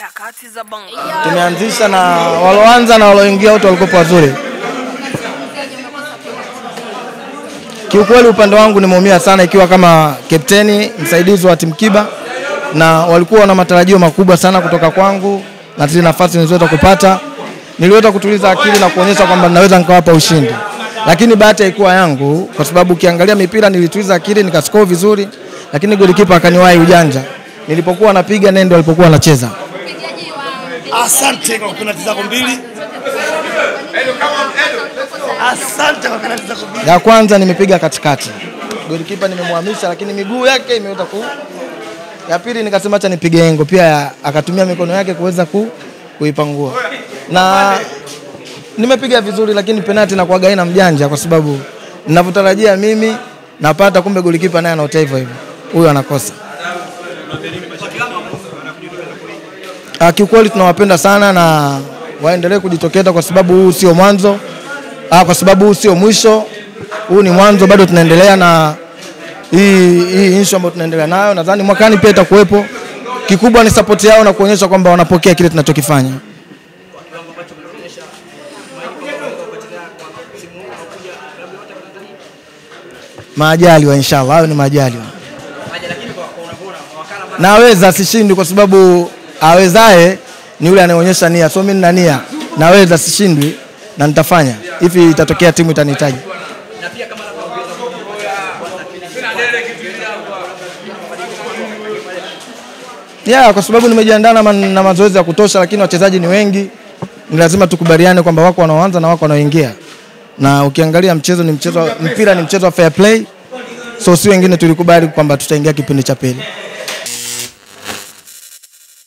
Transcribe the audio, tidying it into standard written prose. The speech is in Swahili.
Harakati za Bongo. Tumeanzisha na waloanza na waloingia wote walikuwa wazuri. Kiukweli upande wangu nimeumia sana ikiwa kama kapteni, msaidizi wa timu Kiba, na walikuwa na matarajio makubwa sana kutoka kwangu na zile nafasi nilizoweza kupata. Niliweza kutuliza akili na kuonyesha kwamba ninaweza nikawapa ushindi. Lakini bahati haikuwa yangu kwa sababu ukiangalia mipira nilituliza akili nikascore vizuri, lakini goalkeeper akaniwahi ujanja. Nilipokuwa napiga nendo alipokuwa anacheza. Asante kwa penalty zako mbili. Asante kwa penalty zako mbili. Ya kwanza nimepiga katikati. Goalkeeper nimemhamisha lakini miguu yake imeweza ku. Ya pili nikasema acha nipige engo, pia akatumia mikono yake kuweza kuipangua. Na nimepiga vizuri lakini penalty na kuaga ina mjanja kwa sababu ninavyotarajia mimi napata, kumbe goalkeeper naye anaota hivyo hivyo. Huyo anakosa. Kiukweli tunawapenda sana na waendelee kujitokeza kwa sababu huu sio mwanzo, kwa sababu huu sio mwisho, huu ni mwanzo, bado tunaendelea na hii issue ambayo tunaendelea nayo. Nadhani mwakani pia itakuwepo. Kikubwa ni support yao na kuonyesha kwamba wanapokea kile tunachokifanya. Majaliwa inshallah, hayo ni majaliwa. Naweza sishindi kwa sababu awezae ni yule anayeonyesha nia. So mimi nina nia. Naweza sishindwi na nitafanya. Hivi itatokea timu itanihitaji. Yeah, kwa sababu nimejiandaa na mazoezi ya kutosha lakini wachezaji ni wengi. Ni lazima tukubaliane kwamba wako wanaoanza na wako wanaoingia. Na ukiangalia mchezo ni mchezo, mpira ni mchezo wa fair play. So si wengine tulikubali kwamba tutaingia kipindi cha pili.